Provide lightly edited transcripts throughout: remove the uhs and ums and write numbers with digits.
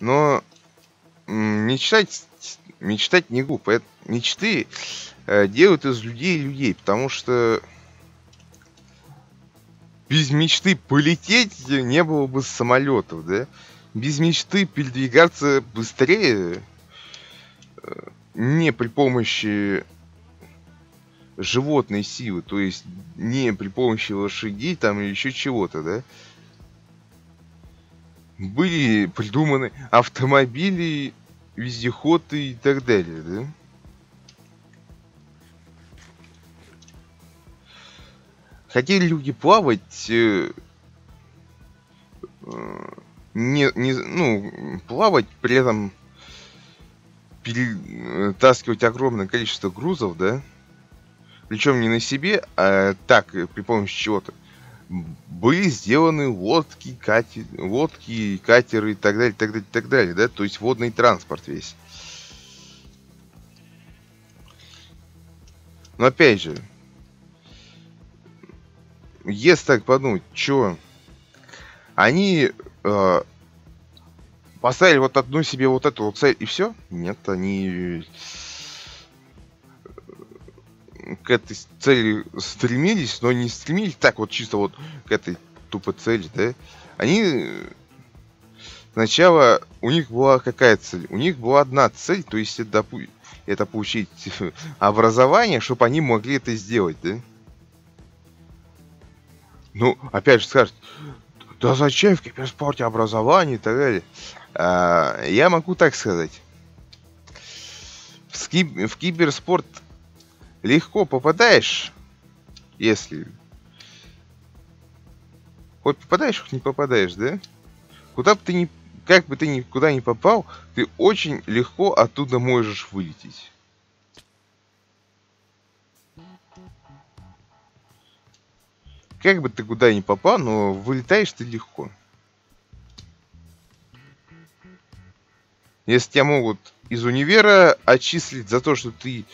Но мечтать не глупо. Это, мечты делают из людей, потому что без мечты полететь не было бы самолетов, да? Без мечты передвигаться быстрее не при помощи животной силы, то есть не при помощи лошадей там или еще чего-то, да? Были придуманы автомобили, вездеходы и так далее, да? Хотели люди плавать, плавать, при этом перетаскивать огромное количество грузов, да? Причем не на себе, а так, при помощи чего-то. Были сделаны лодки, катеры и так далее, так далее, так далее, да? То есть водный транспорт весь. Но опять же, если так подумать, что они поставили вот одну себе вот эту вот цель и все? Нет, они к этой цели стремились, но не стремились так вот чисто вот к этой тупо цели, да? Они сначала, у них была какая цель? У них была одна цель, то есть это получить образование, чтобы они могли это сделать, да? Ну, опять же скажут, да зачем в киберспорте образование и так далее? Я могу так сказать. В киберспорт легко попадаешь, если хоть попадаешь, хоть не попадаешь, да? Куда бы ты ни, как бы ты никуда не попал, ты очень легко оттуда можешь вылететь. Как бы ты куда ни попал, но вылетаешь ты легко. Если тебя могут из универа отчислить за то, что ты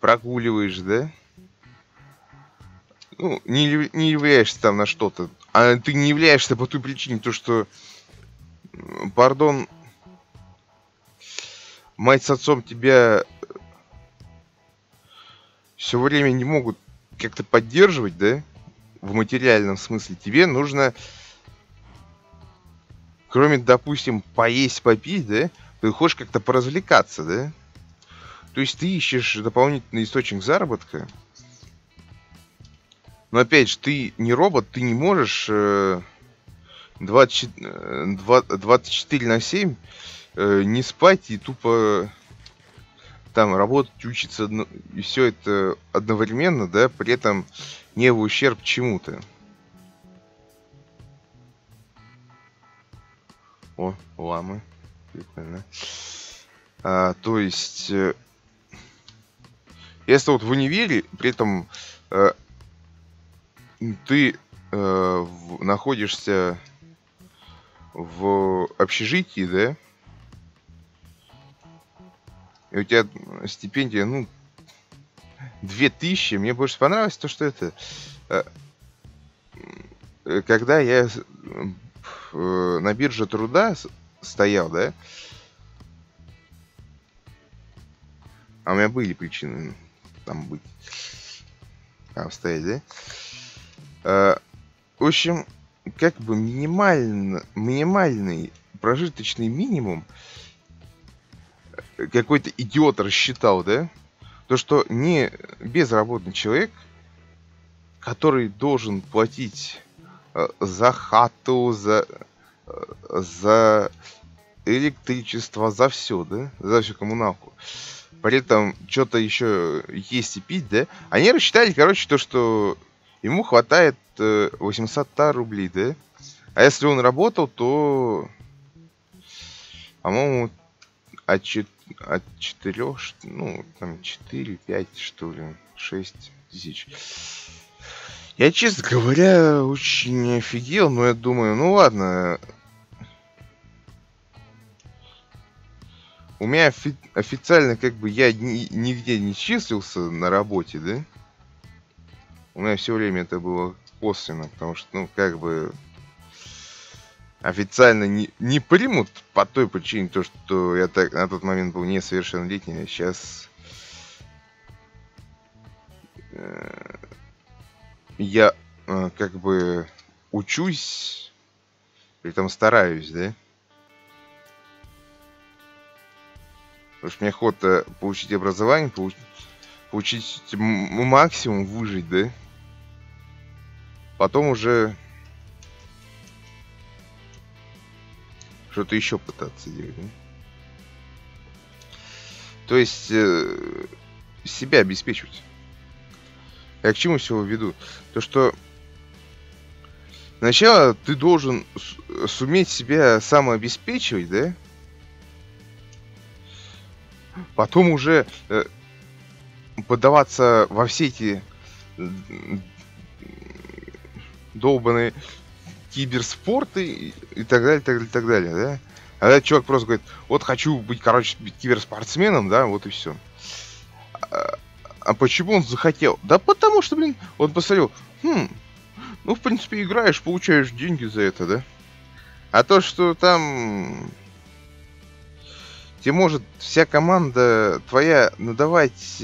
прогуливаешь, да? Ну, не являешься там на что-то. А ты не являешься по той причине, то что, пардон, мать с отцом тебя все время не могут как-то поддерживать, да? В материальном смысле. Тебе нужно, кроме, допустим, поесть, попить, да? Ты хочешь как-то поразвлекаться, да? То есть ты ищешь дополнительный источник заработка. Но опять же, ты не робот, ты не можешь 24/7 не спать и тупо там работать, учиться и все это одновременно, да, при этом не в ущерб чему-то. О, ламы. Прикольно. То есть если вот в универе, при этом ты находишься в общежитии, да, и у тебя стипендия, ну, 2000, мне больше понравилось то, что это, когда я на бирже труда стоял, да, а у меня были причины там быть, там стоять, да? В общем, как бы минимальный прожиточный минимум какой-то идиот рассчитал, да? То, что не безработный человек, который должен платить за хату, за электричество, за все, да? За всю коммуналку. При этом что-то еще есть и пить, да? Они рассчитали, короче, то, что ему хватает 800 рублей, да? А если он работал, то, по-моему, от 4, ну, там, 4, 5, что ли, 6 тысяч. Я, честно говоря, очень офигел, но я думаю, ну ладно. У меня официально, как бы, я нигде не числился на работе, да? У меня все время это было косвенно, потому что, ну, как бы, официально не примут по той причине, то, что я так, на тот момент был несовершеннолетний, а сейчас я как бы учусь, при этом стараюсь, да? Потому что мне охота получить образование, получить максимум, выжить, да? Потом уже что-то еще пытаться делать. Да? То есть себя обеспечивать. Я к чему всего веду? То, что сначала ты должен суметь себя самообеспечивать, да? Потом уже поддаваться во все эти долбаные киберспорты и так далее, так далее, так далее, да? А этот чувак просто говорит, вот хочу быть, короче, киберспортсменом, да, вот и все. А почему он захотел? Да потому что, блин, он посмотрел, ну, в принципе, играешь, получаешь деньги за это, да? А то, что там тебе может вся команда твоя надавать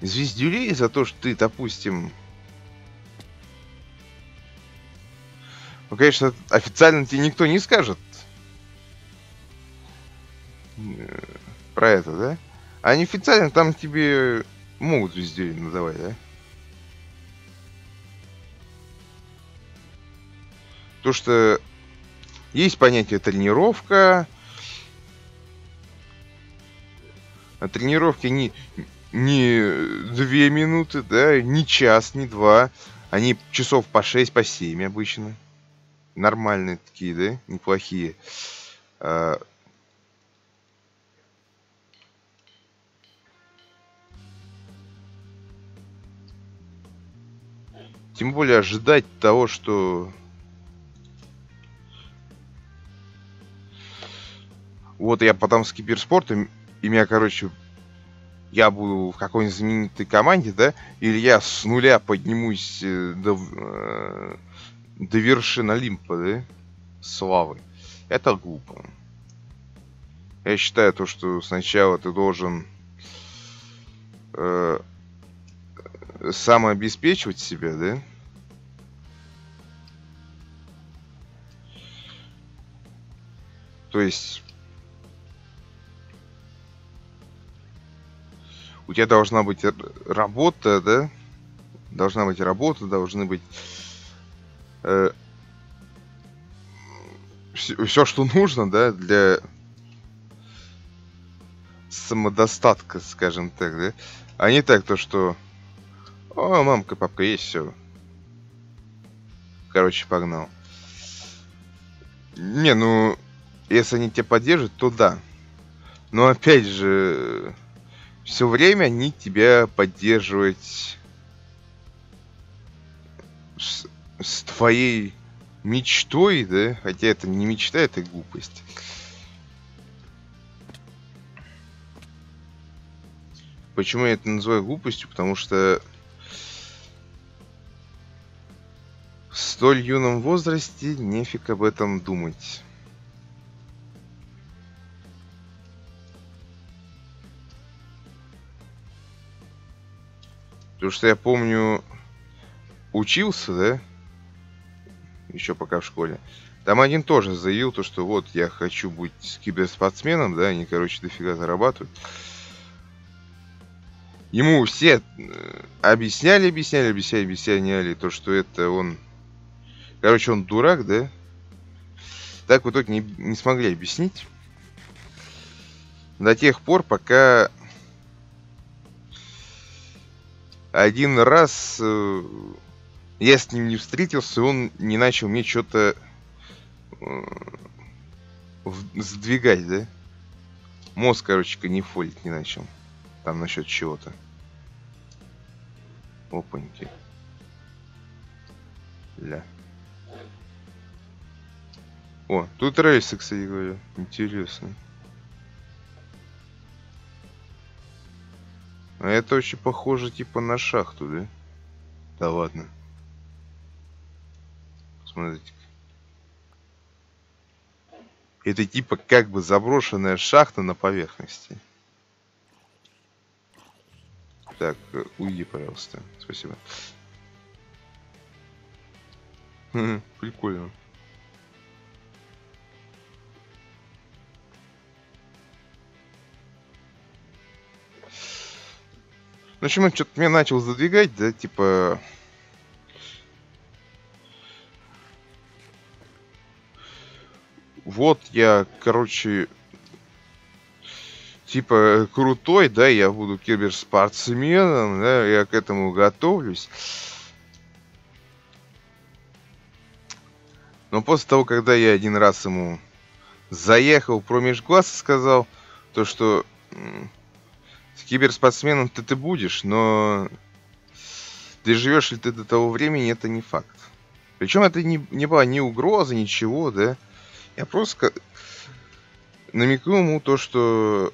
звездюлей за то, что ты, допустим... Ну, конечно, официально тебе никто не скажет про это, да? А неофициально там тебе могут звездюлей надавать, да? То, что есть понятие тренировка... На тренировке не 2 минуты, да, не час, не 2. Они часов по 6, по 7 обычно. Нормальные такие, да, неплохие. Тем более ожидать того, что... Вот я потом с киберспортом... И меня, короче, я буду в какой-нибудь знаменитой команде, да? Или я с нуля поднимусь до вершин Олимпа, да? Славы. Это глупо. Я считаю то, что сначала ты должен самообеспечивать себя, да? То есть... У тебя должна быть работа, да? Должна быть работа, должны быть все, что нужно, да, для самодостатка, скажем так, да? А не так то, что... О, мамка, папка, есть все. Короче, погнал. Не, ну, если они тебя поддержат, то да. Но опять же... Все время они тебя поддерживать с твоей мечтой, да? Хотя это не мечта, это глупость. Почему я это называю глупостью? Потому что в столь юном возрасте нефиг об этом думать. Потому что я помню, учился, да, еще пока в школе. Там один тоже заявил то, что вот я хочу быть киберспортсменом, да, они, короче, дофига зарабатывают. Ему все объясняли то, что это он, короче, он дурак, да. Так в итоге не смогли объяснить. До тех пор, пока... Один раз я с ним не встретился, и он не начал мне что-то сдвигать, да? Мозг, короче, канифолить не начал. Там насчет чего-то. Опаньки. Ля. О, тут рельсы, кстати говоря. Интересно. А это очень похоже типа на шахту, да? Да ладно. Смотрите-ка. Это типа как бы заброшенная шахта на поверхности. Так, уйди, пожалуйста. Спасибо. Прикольно. Ну, в общем, он что-то меня начал задвигать, да, типа... Вот я, короче, типа крутой, да, я буду киберспортсменом, да, я к этому готовлюсь. Но после того, когда я один раз ему заехал промеж глаз и сказал, то, что с киберспортсменом ты будешь, но доживешь ли ты до того времени, это не факт. Причем это не была ни угроза, ничего, да. Я просто намекну ему то, что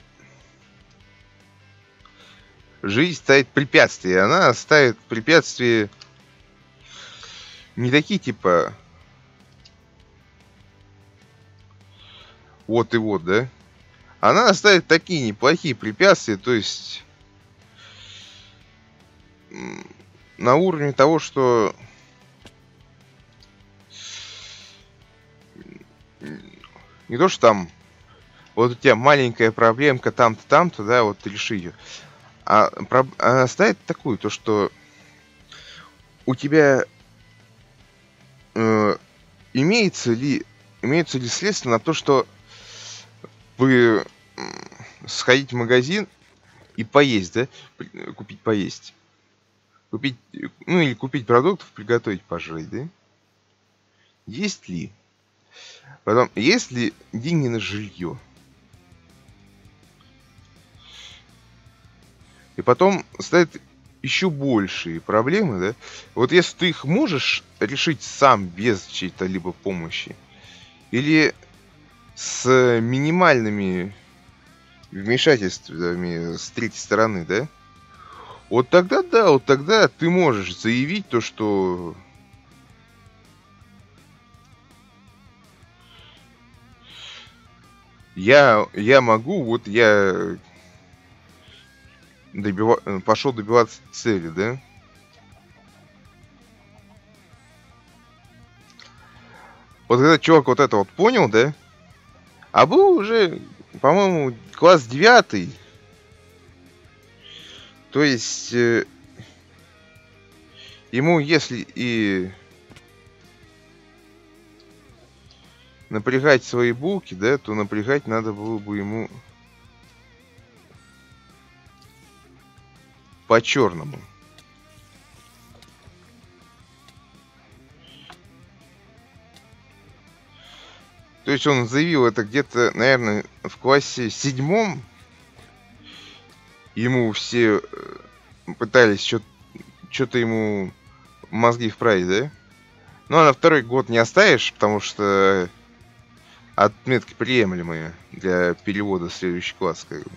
жизнь ставит препятствия. Она ставит препятствия не такие типа вот и вот, да? Она ставит такие неплохие препятствия, то есть на уровне того, что не то, что там вот у тебя маленькая проблемка там-то, там-то, да, вот реши ее. А ставит такую, то, что у тебя имеется ли средства на то, что вы сходить в магазин и поесть, да, купить поесть. Купить, ну или купить продуктов, приготовить, пожрать, да. Есть ли? Потом, есть ли деньги на жилье? И потом стоят еще большие проблемы, да? Вот если ты их можешь решить сам без чьей-то либо помощи, или с минимальными вмешательствами с третьей стороны, да? Вот тогда, да, вот тогда ты можешь заявить то, что... Я могу, вот я пошел добиваться цели, да? Вот когда чувак вот это вот понял, да? А был уже, по-моему, класс 9. То есть ему, если и напрягать свои булки, да, то напрягать надо было бы ему по-черному. То есть он заявил это где-то, наверное, в классе 7. Ему все пытались что-то ему мозги вправить, да? Ну, а на второй год не оставишь, потому что... Отметки приемлемые для перевода в следующий класс, как бы.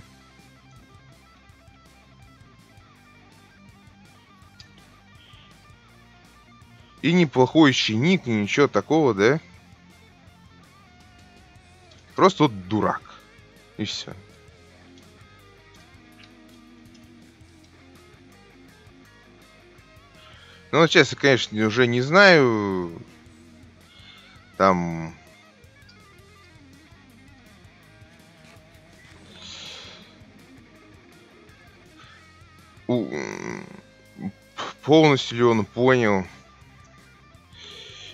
И неплохой ученик, ничего такого, да? Просто вот дурак. И все. Ну, вот сейчас я, конечно, уже не знаю. Там... полностью ли он понял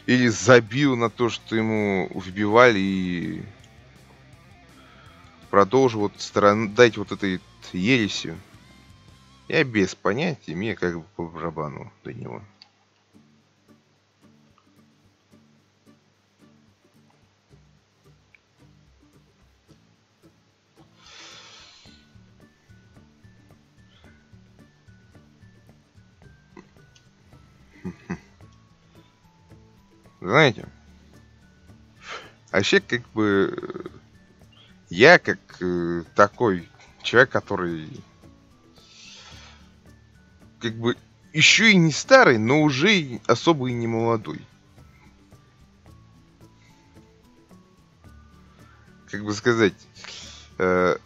или забил на то, что ему вбивали, и продолжил вот страдать вот этой ересью. Я без понятия, мне как бы по барабану до него. Знаете, вообще как бы я как такой человек, который как бы еще и не старый, но уже и особо и не молодой. как бы сказать, как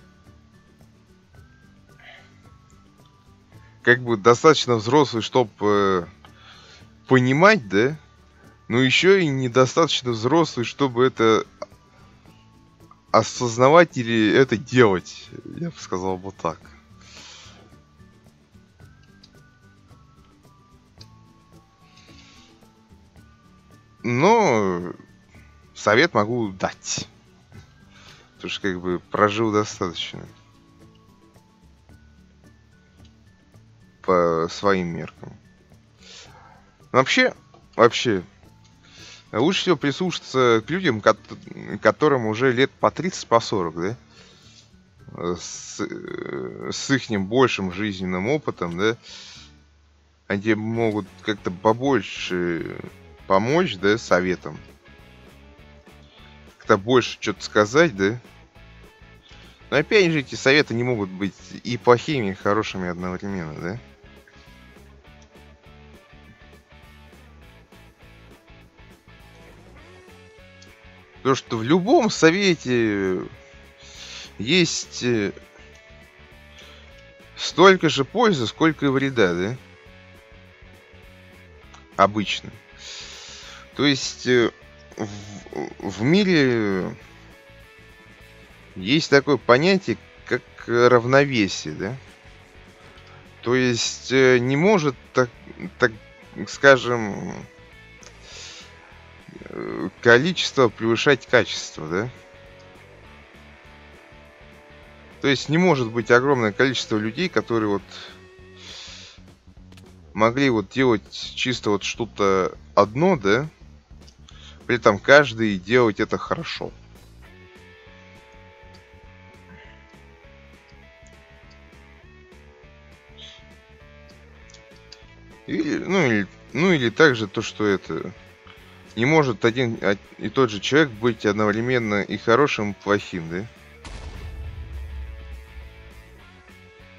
бы достаточно взрослый, чтобы понимать, да, но еще и недостаточно взрослый, чтобы это осознавать или это делать. Я бы сказал вот так. Но совет могу дать. Потому что как бы прожил достаточно. По своим меркам. Но вообще, лучше всего прислушаться к людям, которым уже лет по 30, по 40, да? С ихним большим жизненным опытом, да? Они могут как-то побольше помочь, да, советом. Как-то больше что-то сказать, да. Но опять же, эти советы не могут быть и плохими, и хорошими одновременно, да. Потому что в любом совете есть столько же пользы, сколько и вреда, да. Обычно. То есть в мире есть такое понятие, как равновесие, да? То есть не может, так скажем, количество превышать качество, да? То есть не может быть огромное количество людей, которые вот могли вот делать чисто вот что-то одно, да? При этом каждый делать это хорошо. Или также то, что это не может один и тот же человек быть одновременно и хорошим, и плохим, да?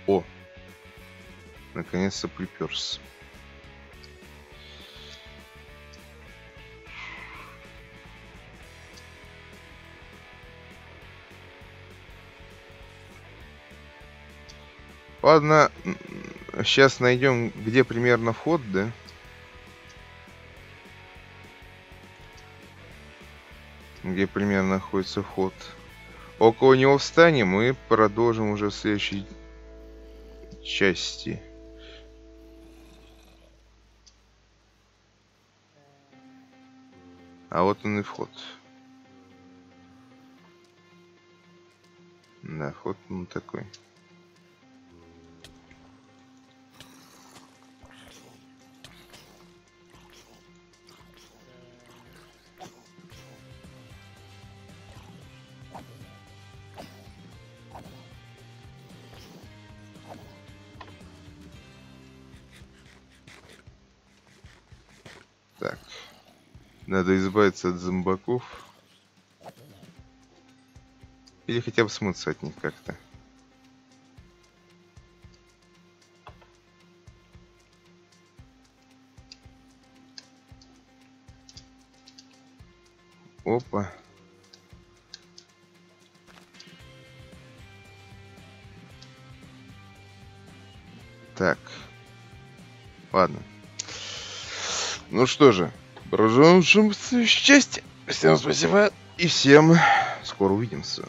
О, наконец-то приперся. Ладно, сейчас найдем, где примерно вход, да? Где примерно находится вход. Около него встанем и продолжим уже в следующей части. А вот он и вход. Да, вход он такой. Надо избавиться от зомбаков. Или хотя бы смыться от них как-то. Опа. Так. Ладно. Ну что же. Продолжим счастье. Всем спасибо и всем скоро увидимся.